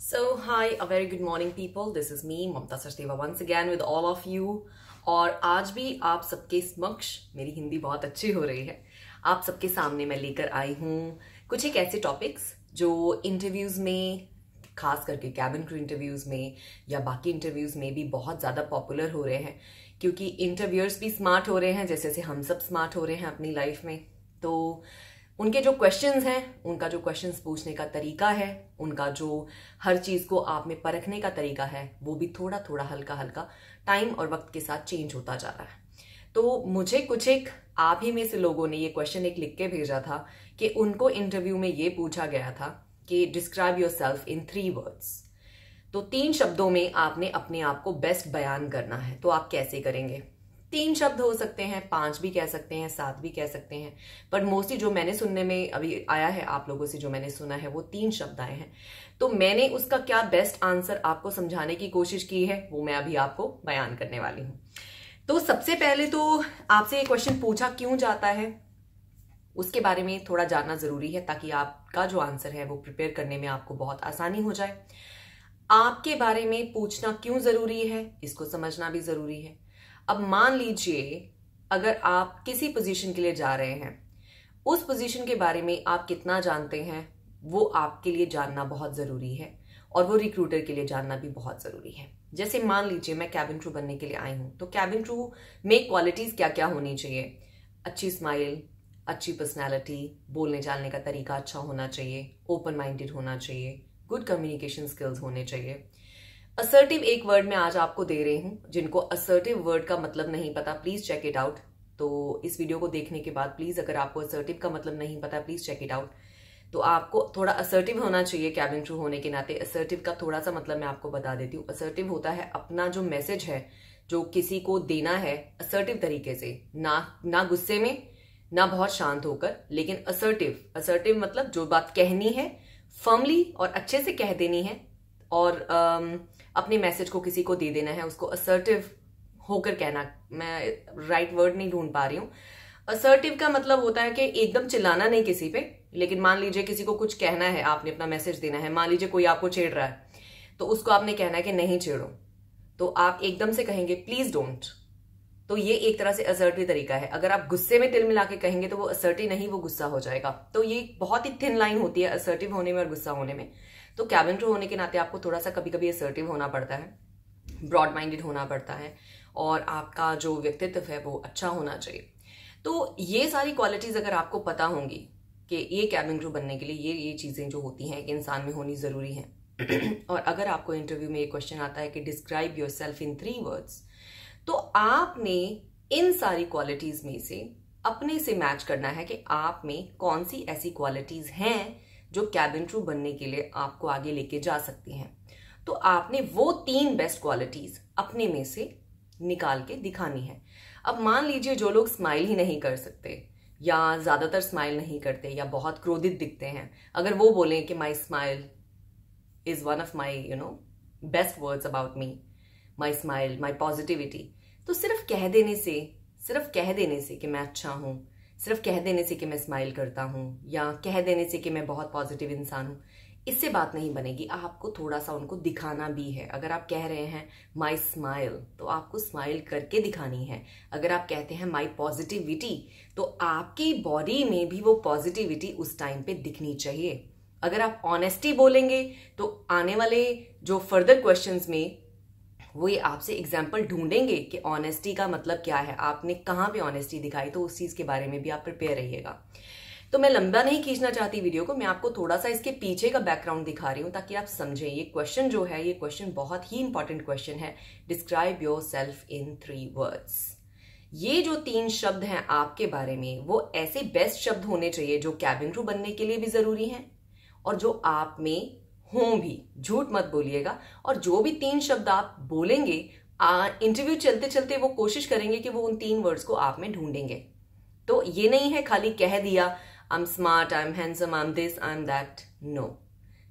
So hi, a very good morning people. This is me Mamta Sachdeva once again with all of you. और आज भी आप सबके समक्ष मेरी हिंदी बहुत अच्छी हो रही है. आप सबके सामने मैं लेकर आई हूँ कुछ एक ऐसे टॉपिक्स जो इंटरव्यूज़ में, खास करके कैबिन क्रू इंटरव्यूज़ में या बाकी इंटरव्यूज़ में भी बहुत ज़्यादा पॉपुलर हो रहे हैं, क्योंकि इंटरव्यूअर्स भी स्मार्ट हो रहे हैं जैसे जैसे हम सब स्मार्ट हो रहे हैं अपनी लाइफ में. तो उनके जो क्वेश्चंस हैं, उनका जो क्वेश्चंस पूछने का तरीका है, उनका जो हर चीज़ को आप में परखने का तरीका है, वो भी थोड़ा थोड़ा हल्का हल्का टाइम और वक्त के साथ चेंज होता जा रहा है. तो मुझे कुछ एक आप ही में से लोगों ने ये क्वेश्चन एक लिख के भेजा था कि उनको इंटरव्यू में ये पूछा गया था कि describe yourself in 3 words. तो 3 शब्दों में आपने अपने आप को बेस्ट बयान करना है, तो आप कैसे करेंगे. 3 शब्द हो सकते हैं, 5 भी कह सकते हैं, 7 भी कह सकते हैं, पर मोस्टली जो मैंने सुनने में अभी आया है, आप लोगों से जो मैंने सुना है, वो 3 शब्द आए हैं. तो मैंने उसका क्या बेस्ट आंसर आपको समझाने की कोशिश की है, वो मैं अभी आपको बयान करने वाली हूँ. तो सबसे पहले तो आपसे ये क्वेश्चन पूछा क्यों जाता है, उसके बारे में थोड़ा जानना ज़रूरी है, ताकि आपका जो आंसर है वो प्रिपेयर करने में आपको बहुत आसानी हो जाए. आपके बारे में पूछना क्यों ज़रूरी है, इसको समझना भी ज़रूरी है. अब मान लीजिए अगर आप किसी पोजीशन के लिए जा रहे हैं, उस पोजीशन के बारे में आप कितना जानते हैं वो आपके लिए जानना बहुत ज़रूरी है, और वो रिक्रूटर के लिए जानना भी बहुत ज़रूरी है. जैसे मान लीजिए मैं कैबिन क्रू बनने के लिए आई हूँ, तो कैबिन क्रू में क्वालिटीज़ क्या क्या होनी चाहिए. अच्छी स्माइल, अच्छी पर्सनैलिटी, बोलने चालने का तरीका अच्छा होना चाहिए, ओपन माइंडेड होना चाहिए, गुड कम्युनिकेशन स्किल्स होने चाहिए. असर्टिव एक वर्ड मैं आज आपको दे रही हूँ. जिनको असर्टिव वर्ड का मतलब नहीं पता, प्लीज़ चेक इट आउट. तो इस वीडियो को देखने के बाद प्लीज़, अगर आपको असर्टिव का मतलब नहीं पता, प्लीज़ चेक इट आउट. तो आपको थोड़ा असर्टिव होना चाहिए कैबिन क्रू होने के नाते. असर्टिव का थोड़ा सा मतलब मैं आपको बता देती हूँ. असर्टिव होता है अपना जो मैसेज है, जो किसी को देना है, असर्टिव तरीके से, ना गुस्से में, ना बहुत शांत होकर, लेकिन असर्टिव. असर्टिव मतलब जो बात कहनी है फर्मली और अच्छे से कह देनी है, और अपने मैसेज को किसी को दे देना है, उसको असर्टिव होकर कहना. मैं राइट वर्ड नहीं ढूंढ पा रही हूँ. असर्टिव का मतलब होता है कि एकदम चिल्लाना नहीं किसी पे, लेकिन मान लीजिए किसी को कुछ कहना है, आपने अपना मैसेज देना है. मान लीजिए कोई आपको छेड़ रहा है, तो उसको आपने कहना है कि नहीं छेड़ो, तो आप एकदम से कहेंगे प्लीज डोंट. तो ये एक तरह से असर्टिव तरीका है. अगर आप गुस्से में तिल मिला के कहेंगे तो वो असर्टिव नहीं, वो गुस्सा हो जाएगा. तो ये बहुत ही थिन लाइन होती है असर्टिव होने में और गुस्सा होने में. तो कैबिन क्रू होने के नाते आपको थोड़ा सा कभी कभी असर्टिव होना पड़ता है, ब्रॉड माइंडेड होना पड़ता है, और आपका जो व्यक्तित्व है वो अच्छा होना चाहिए. तो ये सारी क्वालिटीज़ अगर आपको पता होंगी कि ये कैबिन क्रू बनने के लिए ये चीज़ें जो होती हैं कि इंसान में होनी ज़रूरी हैं, और अगर आपको इंटरव्यू में ये क्वेश्चन आता है कि describe yourself in 3 words, तो आपने इन सारी क्वालिटीज़ में से अपने से मैच करना है कि आप में कौन सी ऐसी क्वालिटीज़ हैं जो कैबिन क्रू बनने के लिए आपको आगे लेके जा सकती हैं. तो आपने वो 3 बेस्ट क्वालिटीज़ अपने में से निकाल के दिखानी है. अब मान लीजिए जो लोग स्माइल ही नहीं कर सकते, या ज़्यादातर स्माइल नहीं करते, या बहुत क्रोधित दिखते हैं, अगर वो बोलें कि my smile is one of my best words about me, my smile, my positivity, तो सिर्फ कह देने से कि मैं अच्छा हूँ, सिर्फ कह देने से कि मैं स्माइल करता हूँ, या कह देने से कि मैं बहुत पॉजिटिव इंसान हूँ, इससे बात नहीं बनेगी. आपको थोड़ा सा उनको दिखाना भी है. अगर आप कह रहे हैं माई स्माइल, तो आपको स्माइल करके दिखानी है. अगर आप कहते हैं माई पॉजिटिविटी, तो आपकी बॉडी में भी वो पॉजिटिविटी उस टाइम पे दिखनी चाहिए. अगर आप ऑनेस्टी बोलेंगे तो आने वाले जो फर्दर क्वेश्चंस में वो ये आपसे एग्जाम्पल ढूंढेंगे कि ऑनेस्टी का मतलब क्या है, आपने कहाँ पे ऑनेस्टी दिखाई, तो उस चीज़ के बारे में भी आप प्रिपेयर रहिएगा. तो मैं लंबा नहीं खींचना चाहती वीडियो को, मैं आपको थोड़ा सा इसके पीछे का बैकग्राउंड दिखा रही हूँ ताकि आप समझें. ये क्वेश्चन जो है, ये क्वेश्चन बहुत ही इंपॉर्टेंट क्वेश्चन है. Describe yourself in 3 words. ये जो 3 शब्द हैं आपके बारे में, वो ऐसे बेस्ट शब्द होने चाहिए जो कैबिन क्रू बनने के लिए भी ज़रूरी हैं, और जो आप में हों भी. झूठ मत बोलिएगा, और जो भी 3 शब्द आप बोलेंगे, इंटरव्यू चलते चलते वो कोशिश करेंगे कि वो उन 3 वर्ड्स को आप में ढूंढेंगे. तो ये नहीं है खाली कह दिया I am smart, I am handsome, I am this, I am that. No,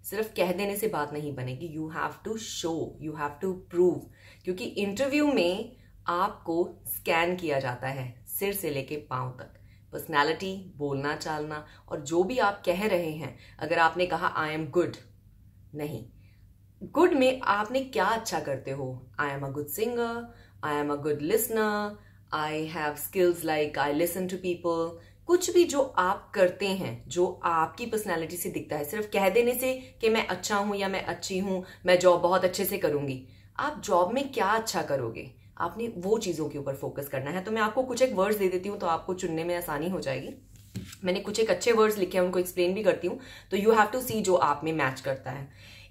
सिर्फ कह देने से बात नहीं बनेगी. You have to show, you have to prove, क्योंकि इंटरव्यू में आपको स्कैन किया जाता है सिर से लेके पाँव तक. पर्सनैलिटी, बोलना चालना, और जो भी आप कह रहे हैं. अगर आपने कहा आई एम गुड, नहीं, गुड में आपने क्या अच्छा करते हो. I am a good singer, I am a good listener, I have skills like I listen to people. कुछ भी जो आप करते हैं जो आपकी पर्सनैलिटी से दिखता है. सिर्फ कह देने से कि मैं अच्छा हूं या मैं अच्छी हूं, मैं जॉब बहुत अच्छे से करूंगी, आप जॉब में क्या अच्छा करोगे, आपने वो चीज़ों के ऊपर फोकस करना है. तो मैं आपको कुछ एक वर्ड्स दे देती हूँ तो आपको चुनने में आसानी हो जाएगी. मैंने कुछ एक अच्छे वर्ड्स लिखे हैं, उनको एक्सप्लेन भी करती हूँ. तो यू हैव टू सी जो आप में मैच करता है.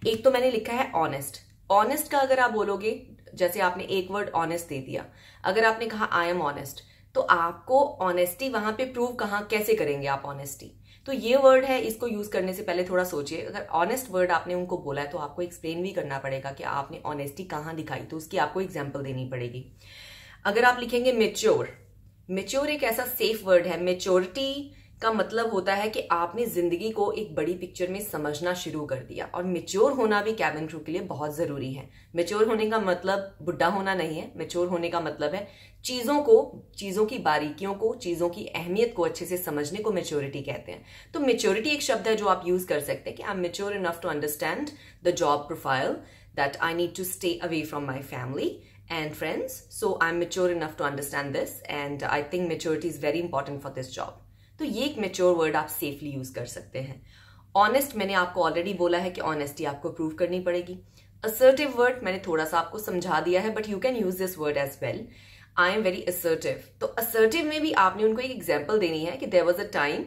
एक तो मैंने लिखा है ऑनेस्ट. ऑनेस्ट का अगर आप बोलोगे, जैसे आपने एक वर्ड ऑनेस्ट दे दिया, अगर आपने कहा आई एम ऑनेस्ट, तो आपको ऑनेस्टी वहां पे प्रूव कहाँ कैसे करेंगे आप ऑनेस्टी. तो ये वर्ड है, इसको यूज करने से पहले थोड़ा सोचिए. अगर ऑनेस्ट वर्ड आपने उनको बोला है तो आपको एक्सप्लेन भी करना पड़ेगा कि आपने ऑनेस्टी कहाँ दिखाई, तो उसकी आपको एग्जाम्पल देनी पड़ेगी. अगर आप लिखेंगे मेच्योर, मेच्योर एक ऐसा सेफ वर्ड है. मेच्योरिटी का मतलब होता है कि आपने जिंदगी को एक बड़ी पिक्चर में समझना शुरू कर दिया. और मेच्योर होना भी कैबिन क्रू के लिए बहुत जरूरी है. मेच्योर होने का मतलब बुढ़ा होना नहीं है. मेच्योर होने का मतलब है चीजों को, चीजों की बारीकियों को, चीजों की अहमियत को अच्छे से समझने को मेच्योरिटी कहते हैं. तो मेच्योरिटी एक शब्द है जो आप यूज कर सकते हैं कि I am mature enough to understand the job profile that I need to stay away from my family and friends, so I'm mature enough to understand this and I think maturity is very important for this job. तो ये एक mature word आप safely use कर सकते हैं. Honest मैंने आपको already बोला है कि honesty आपको prove करनी पड़ेगी. Assertive word मैंने थोड़ा सा आपको समझा दिया है, but you can use this word as well. I am very assertive. तो assertive में भी आपने उनको एक example देनी है कि there was a time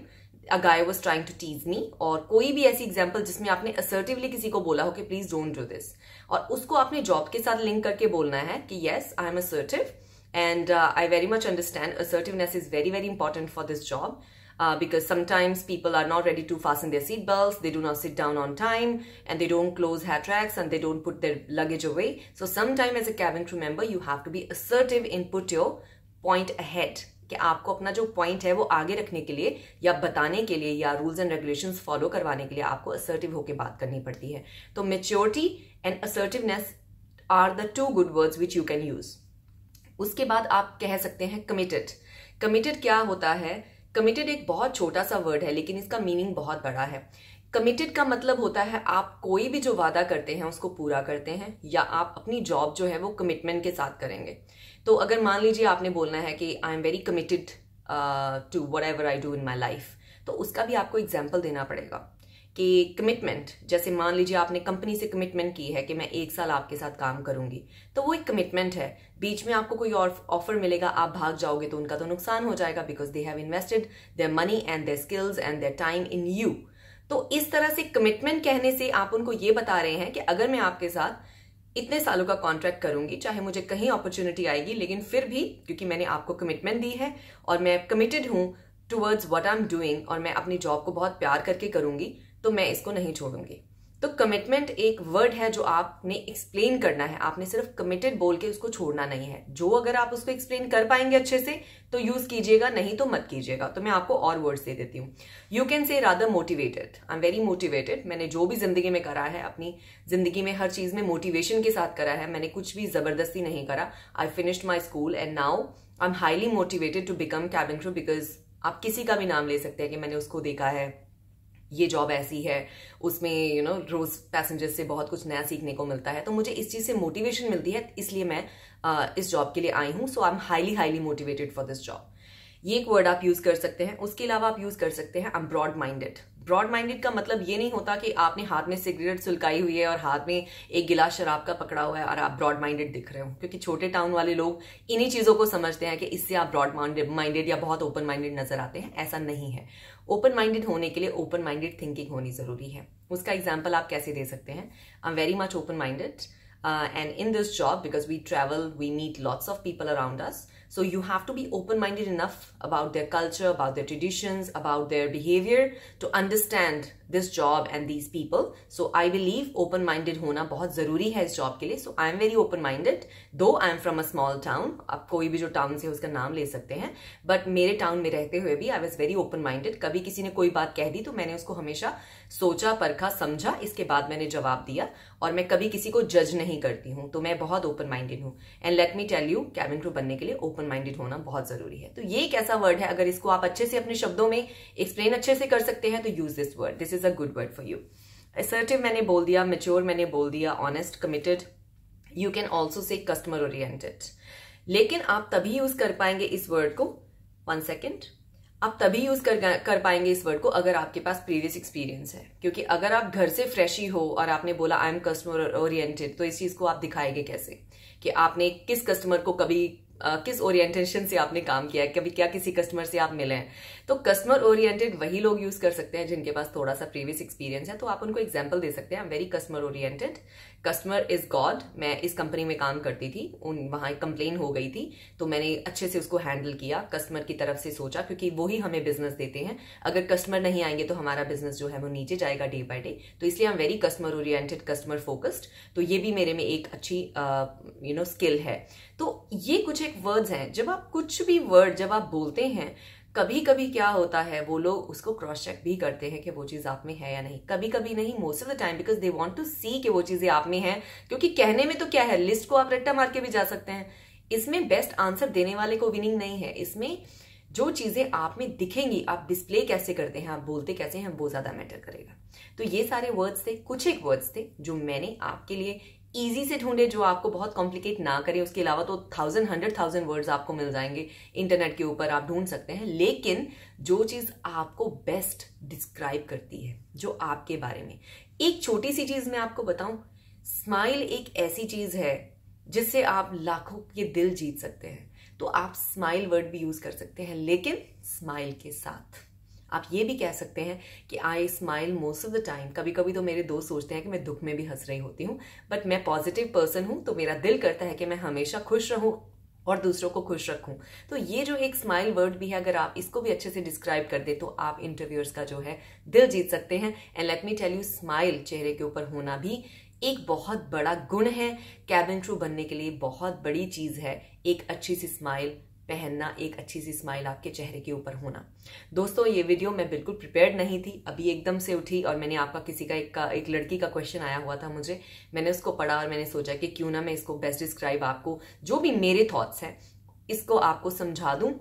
a guy was trying to tease me, और कोई भी ऐसी एग्जाम्पल जिसमें आपने assertively किसी को बोला हो कि प्लीज डोंट डू दिस, और उसको आपने जॉब के साथ लिंक करके बोलना है कि yes I am assertive and I very much understand assertiveness is very very important for this job because sometimes people are not ready to fasten their seat belts, they do not sit down on time and they don't close hair tracks and they don't put their luggage away. So sometime as a cabin crew member you have to be assertive and put your point ahead. कि आपको अपना जो point है वो आगे रखने के लिए या बताने के लिए या रूल्स एंड रेगुलेशंस फॉलो करवाने के लिए आपको असर्टिव होकर बात करनी पड़ती है. तो maturity and assertiveness are the two good words which you can use. उसके बाद आप कह सकते हैं कमिटेड. कमिटेड क्या होता है? कमिटेड एक बहुत छोटा सा वर्ड है लेकिन इसका मीनिंग बहुत बड़ा है. कमिटेड का मतलब होता है आप कोई भी जो वादा करते हैं उसको पूरा करते हैं, या आप अपनी जॉब जो है वो कमिटमेंट के साथ करेंगे. तो अगर मान लीजिए आपने बोलना है कि I am very committed to whatever I do in my life, तो उसका भी आपको एग्जाम्पल देना पड़ेगा कि कमिटमेंट. जैसे मान लीजिए आपने कंपनी से कमिटमेंट की है कि मैं 1 साल आपके साथ काम करूंगी, तो वो एक कमिटमेंट है. बीच में आपको कोई और ऑफर मिलेगा, आप भाग जाओगे तो उनका तो नुकसान हो जाएगा, because they have invested their money and their skills and their time in you. तो इस तरह से कमिटमेंट कहने से आप उनको ये बता रहे हैं कि अगर मैं आपके साथ इतने सालों का कॉन्ट्रैक्ट करूंगी, चाहे मुझे कहीं अपॉर्चुनिटी आएगी, लेकिन फिर भी क्योंकि मैंने आपको कमिटमेंट दी है और मैं कमिटेड हूं towards what I am doing, और मैं अपनी जॉब को बहुत प्यार करके करूंगी, तो मैं इसको नहीं छोड़ूंगी. तो कमिटमेंट एक वर्ड है जो आपने एक्सप्लेन करना है. आपने सिर्फ कमिटेड बोल के उसको छोड़ना नहीं है. जो अगर आप उसको एक्सप्लेन कर पाएंगे अच्छे से तो यूज कीजिएगा, नहीं तो मत कीजिएगा. तो मैं आपको और वर्ड्स दे देती हूँ. You can say rather motivated. I am very motivated. मैंने जो भी जिंदगी में करा है, अपनी जिंदगी में हर चीज में मोटिवेशन के साथ करा है. मैंने कुछ भी जबरदस्ती नहीं करा. I finished my school and now I am highly motivated to become cabin crew, because आप किसी का भी नाम ले सकते हैं कि मैंने उसको देखा है, ये जॉब ऐसी है, उसमें यू नो रोज पैसेंजर्स से बहुत कुछ नया सीखने को मिलता है, तो मुझे इस चीज से मोटिवेशन मिलती है, इसलिए मैं इस जॉब के लिए आई हूं. So I am highly motivated for this job. ये एक वर्ड आप यूज कर सकते हैं. उसके अलावा आप यूज कर सकते हैं I am broad minded. Broad minded का मतलब ये नहीं होता कि आपने हाथ में सिगरेट सुलकाई हुई है और हाथ में एक गिलास शराब का पकड़ा हुआ है और आप ब्रॉड माइंडेड दिख रहे हो, क्योंकि छोटे टाउन वाले लोग इन्हीं चीजों को समझते हैं कि इससे आप ब्रॉड माइंडेड या बहुत ओपन माइंडेड नजर आते हैं. ऐसा नहीं है. ओपन माइंडेड होने के लिए ओपन माइंडेड थिंकिंग होनी जरूरी है. उसका एग्जाम्पल आप कैसे दे सकते हैं? I am very much open minded and in this job, because we travel, we meet lots of people around us, so you have to be open-minded enough about their culture, about their traditions, about their behavior to understand this job and these people. So I believe open-minded होना बहुत जरूरी है इस job के लिए. So I am very open-minded, though I am from a small town. आप कोई भी जो town से उसका नाम ले सकते हैं, but मेरे town में रहते हुए भी I was very open-minded. कभी किसी ने कोई बात कह दी तो मैंने उसको हमेशा सोचा, परखा, समझा, इसके बाद मैंने जवाब दिया, और मैं कभी किसी को जज नहीं करती हूँ. तो मैं बहुत ओपन माइंडेड हूँ. And let me tell you, cabin crew बनने के लिए ओपन माइंडेड होना बहुत जरूरी है. तो ये एक ऐसा वर्ड है, अगर इसको आप अच्छे से अपने शब्दों में एक्सप्लेन अच्छे से कर सकते हैं तो use this word. This is a good word for you. assertive मैंने बोल दिया, mature मैंने बोल दिया, honest, committed. You can also say customer oriented. लेकिन आप तभी यूज कर पाएंगे इस वर्ड को, one second, आप तभी यूज कर पाएंगे इस वर्ड को अगर आपके पास प्रीवियस एक्सपीरियंस है, क्योंकि अगर आप घर से फ्रेशी हो और आपने बोला आई एम कस्टमर ओरिएंटेड, तो इस चीज को आप दिखाएंगे कैसे कि आपने किस कस्टमर को कभी किस ओरिएंटेशन से आपने काम किया है, कभी क्या किसी कस्टमर से आप मिले हैं. तो कस्टमर ओरिएंटेड वही लोग यूज कर सकते हैं जिनके पास थोड़ा सा प्रीवियस एक्सपीरियंस है. तो आप उनको एग्जाम्पल दे सकते हैं, I am very customer oriented, customer is God. मैं इस कंपनी में काम करती थी, वहां कंप्लेन हो गई थी, तो मैंने अच्छे से उसको हैंडल किया, कस्टमर की तरफ से सोचा, क्योंकि वो ही हमें बिजनेस देते हैं. अगर कस्टमर नहीं आएंगे तो हमारा बिजनेस जो है वो नीचे जाएगा डे बाय डे. तो इसलिए I am very customer oriented, customer focused. तो ये भी मेरे में एक अच्छी यू नो स्किल है. तो ये कुछ एक वर्ड्स हैं. जब आप कुछ भी वर्ड जब आप बोलते हैं, कभी कभी क्या होता है वो लोग उसको क्रॉस चेक भी करते हैं कि वो चीज आप में है या नहीं. कभी कभी नहीं, most of the time, because they want to see कि वो चीजें आप में हैं. क्योंकि कहने में तो क्या है, लिस्ट को आप रट्टा मार के भी जा सकते हैं. इसमें बेस्ट आंसर देने वाले को विनिंग नहीं है. इसमें जो चीजें आप में दिखेंगी, आप डिस्प्ले कैसे करते हैं, आप बोलते कैसे हैं, वो ज्यादा मैटर करेगा. तो ये सारे वर्ड्स थे, कुछ एक वर्ड्स थे जो मैंने आपके लिए ईजी से ढूंढे, जो आपको बहुत कॉम्प्लिकेट ना करे. उसके अलावा तो 1,000 100,000 वर्ड्स आपको मिल जाएंगे इंटरनेट के ऊपर, आप ढूंढ सकते हैं. लेकिन जो चीज आपको बेस्ट डिस्क्राइब करती है, जो आपके बारे में, एक छोटी सी चीज मैं आपको बताऊं, स्माइल एक ऐसी चीज है जिससे आप लाखों के दिल जीत सकते हैं. तो आप स्माइल वर्ड भी यूज कर सकते हैं, लेकिन स्माइल के साथ आप ये भी कह सकते हैं कि I smile most of the time. कभी कभी तो मेरे दोस्त सोचते हैं कि मैं दुख में भी हंस रही होती हूँ, बट मैं पॉजिटिव पर्सन हूँ, तो मेरा दिल करता है कि मैं हमेशा खुश रहूँ और दूसरों को खुश रखूँ. तो ये जो एक स्माइल वर्ड भी है, अगर आप इसको भी अच्छे से डिस्क्राइब कर दे तो आप इंटरव्यूअर्स का जो है दिल जीत सकते हैं. And let me tell you, smile चेहरे के ऊपर होना भी एक बहुत बड़ा गुण है. कैबिन क्रू बनने के लिए बहुत बड़ी चीज़ है एक अच्छी सी स्माइल पहनना, एक अच्छी सी स्माइल आपके चेहरे के ऊपर होना. दोस्तों, ये वीडियो मैं बिल्कुल प्रिपेयर्ड नहीं थी, अभी एकदम से उठी और मैंने आपका किसी का एक लड़की का क्वेश्चन आया हुआ था मुझे, मैंने उसको पढ़ा और मैंने सोचा कि क्यों ना मैं इसको बेस्ट डिस्क्राइब, आपको जो भी मेरे थॉट्स हैं इसको आपको समझा दूं.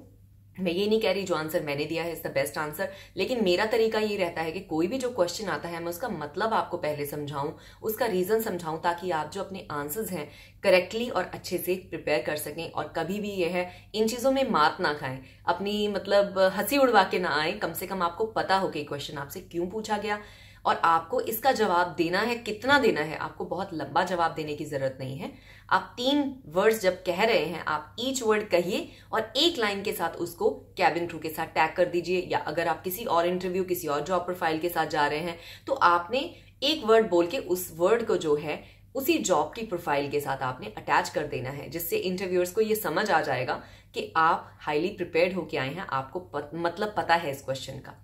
मैं ये नहीं कह रही जो आंसर मैंने दिया है इज द बेस्ट आंसर, लेकिन मेरा तरीका ये रहता है कि कोई भी जो क्वेश्चन आता है मैं उसका मतलब आपको पहले समझाऊं, उसका रीजन समझाऊं, ताकि आप जो अपने आंसर्स हैं करेक्टली और अच्छे से प्रिपेयर कर सकें. और कभी भी ये है, इन चीज़ों में मात ना खाएं, अपनी मतलब हंसी उड़वा के ना आए. कम से कम आपको पता हो कि क्वेश्चन आपसे क्यों पूछा गया और आपको इसका जवाब देना है, कितना देना है. आपको बहुत लंबा जवाब देने की जरूरत नहीं है. आप 3 वर्ड्स जब कह रहे हैं, आप ईच वर्ड कहिए और एक लाइन के साथ उसको कैबिन क्रू के साथ टैग कर दीजिए. या अगर आप किसी और इंटरव्यू, किसी और जॉब प्रोफाइल के साथ जा रहे हैं, तो आपने एक वर्ड बोल के उस वर्ड को जो है उसी जॉब की प्रोफाइल के साथ आपने अटैच कर देना है, जिससे इंटरव्यूअर्स को ये समझ आ जाएगा कि आप हाईली प्रिपेयर्ड होके आए हैं, आपको मतलब पता है इस क्वेश्चन का.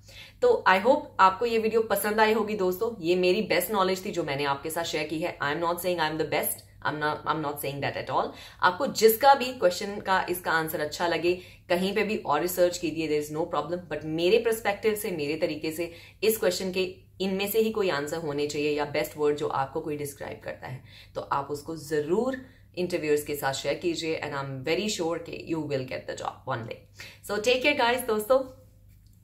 तो आई होप आपको ये वीडियो पसंद आई होगी दोस्तों. ये मेरी बेस्ट नॉलेज थी जो मैंने आपके साथ शेयर की है. I am not saying I am the best, I'm not saying that at all. आपको जिसका भी क्वेश्चन का इसका आंसर अच्छा लगे, कहीं पे भी और रिसर्च कीजिए, there is no problem. But मेरे पर्सपेक्टिव से, मेरे तरीके से इस क्वेश्चन के इनमें से ही कोई आंसर होने चाहिए या बेस्ट वर्ड जो आपको कोई डिस्क्राइब करता है, तो आप उसको जरूर इंटरव्यूअर्स के साथ शेयर कीजिए. And I am very sure कि you will get the job one day. So take care guys. दोस्तों,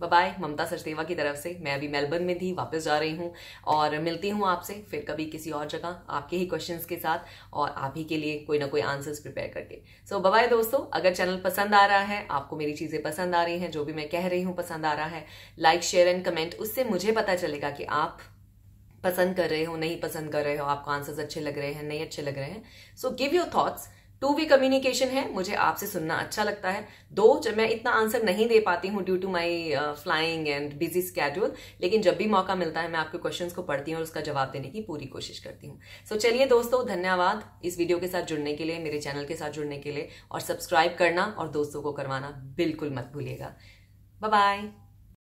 बाय बाय. ममता सचदेवा की तरफ से. मैं अभी मेलबर्न में थी, वापस जा रही हूँ और मिलती हूँ आपसे फिर कभी किसी और जगह आपके ही क्वेश्चंस के साथ और आप ही के लिए कोई ना कोई आंसर्स प्रिपेयर करके. सो बाय बाय दोस्तों. अगर चैनल पसंद आ रहा है, आपको मेरी चीज़ें पसंद आ रही हैं, जो भी मैं कह रही हूँ पसंद आ रहा है, लाइक शेयर एंड कमेंट, उससे मुझे पता चलेगा कि आप पसंद कर रहे हो, नहीं पसंद कर रहे हो, आपको आंसर्स अच्छे लग रहे हैं, नहीं अच्छे लग रहे हैं. So give your thoughts. 2-वे कम्युनिकेशन है, मुझे आपसे सुनना अच्छा लगता है. दो, जब मैं इतना आंसर नहीं दे पाती हूँ due to my flying and busy schedule, लेकिन जब भी मौका मिलता है मैं आपके क्वेश्चंस को पढ़ती हूँ और उसका जवाब देने की पूरी कोशिश करती हूँ. सो चलिए दोस्तों, धन्यवाद इस वीडियो के साथ जुड़ने के लिए, मेरे चैनल के साथ जुड़ने के लिए. और सब्सक्राइब करना और दोस्तों को करवाना बिल्कुल मत भूलिएगा. Bye bye.